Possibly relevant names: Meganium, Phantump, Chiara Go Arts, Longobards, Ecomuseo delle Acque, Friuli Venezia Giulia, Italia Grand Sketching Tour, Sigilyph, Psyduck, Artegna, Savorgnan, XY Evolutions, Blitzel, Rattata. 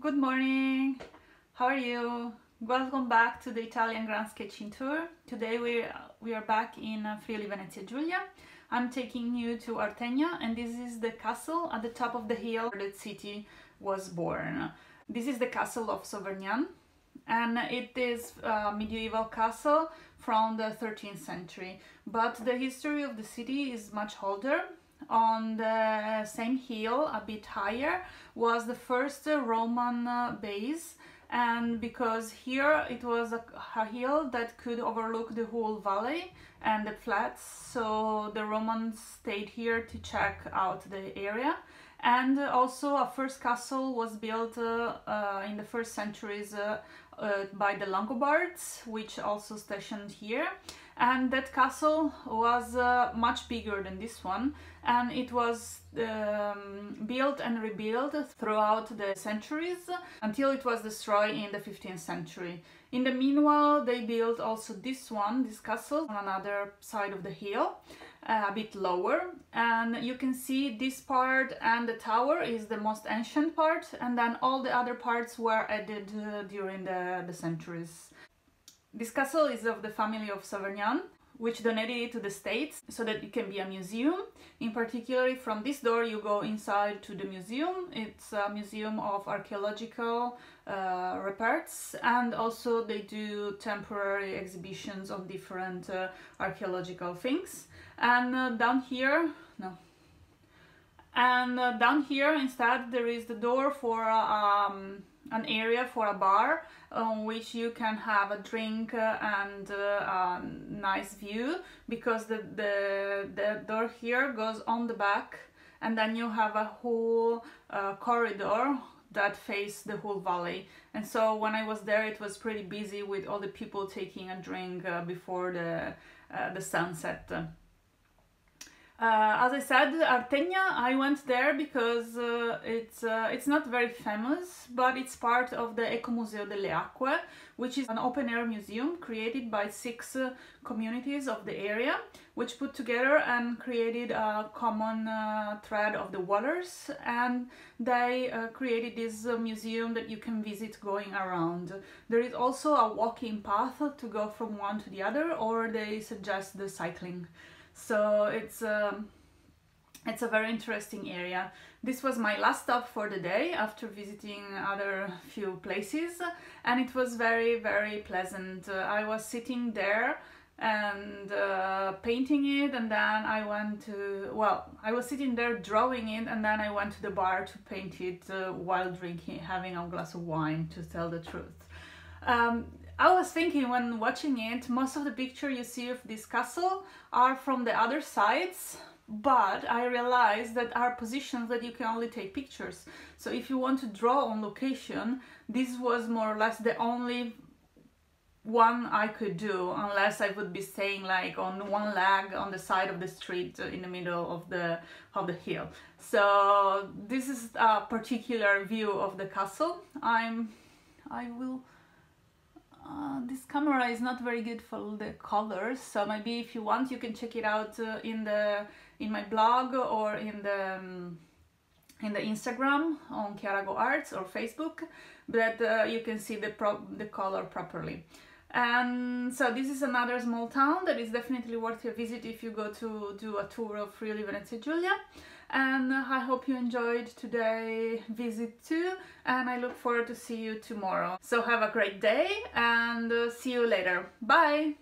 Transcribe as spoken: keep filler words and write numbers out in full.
Good morning, how are you? Welcome back to the Italian Grand Sketching Tour. Today we we are back in Friuli Venezia Giulia. I'm taking you to Artegna, and this is the castle at the top of the hill where the city was born. This is the castle of Savorgnan, and it is a medieval castle from the thirteenth century, but the history of the city is much older. On the same hill, a bit higher, was the first Roman base, and because here it was a, a hill that could overlook the whole valley and the flats, so the Romans stayed here to check out the area. And also a first castle was built uh, uh, in the first centuries uh, uh, by the Longobards, which also stationed here. And that castle was uh, much bigger than this one, and it was um, built and rebuilt throughout the centuries until it was destroyed in the fifteenth century. In the meanwhile, they built also this one, this castle, on another side of the hill, uh, a bit lower. And you can see this part and the tower is the most ancient part, and then all the other parts were added uh, during the, the centuries. This castle is of the family of Savorgnan, which donated it to the state so that it can be a museum. In particular, from this door you go inside to the museum. It's a museum of archaeological uh, repairs, and also they do temporary exhibitions of different uh, archaeological things. And uh, down here, no. And uh, down here instead there is the door for uh, um, an area for a bar on which you can have a drink uh, and uh, a nice view, because the, the, the door here goes on the back, and then you have a whole uh, corridor that faces the whole valley. And so when I was there it was pretty busy with all the people taking a drink uh, before the, uh, the sunset. Uh, as I said, Artegna, I went there because uh, it's, uh, it's not very famous, but it's part of the Ecomuseo delle Acque, which is an open-air museum created by six uh, communities of the area, which put together and created a common uh, thread of the waters, and they uh, created this uh, museum that you can visit going around. There is also a walking path to go from one to the other, or they suggest the cycling. So it's a, it's a very interesting area. This was my last stop for the day after visiting other few places, and it was very, very pleasant. Uh, I was sitting there and uh, painting it, and then I went to, well, I was sitting there drawing it, and then I went to the bar to paint it uh, while drinking, having a glass of wine, to tell the truth. Um, I was thinking when watching it, most of the pictures you see of this castle are from the other sides, but I realized that are positions that you can only take pictures. So if you want to draw on location, this was more or less the only one I could do, unless I would be staying like on one leg on the side of the street in the middle of the, of the hill. So this is a particular view of the castle. I'm, I will... Uh, this camera is not very good for the colors, so maybe if you want you can check it out uh, in the in my blog, or in the um, in the Instagram on Chiara Go Arts or Facebook, but uh, you can see the pro the color properly. And so this is another small town that is definitely worth a visit if you go to do a tour of Friuli Venezia Giulia. And I hope you enjoyed today's visit too, and I look forward to see you tomorrow. So have a great day, and see you later. Bye!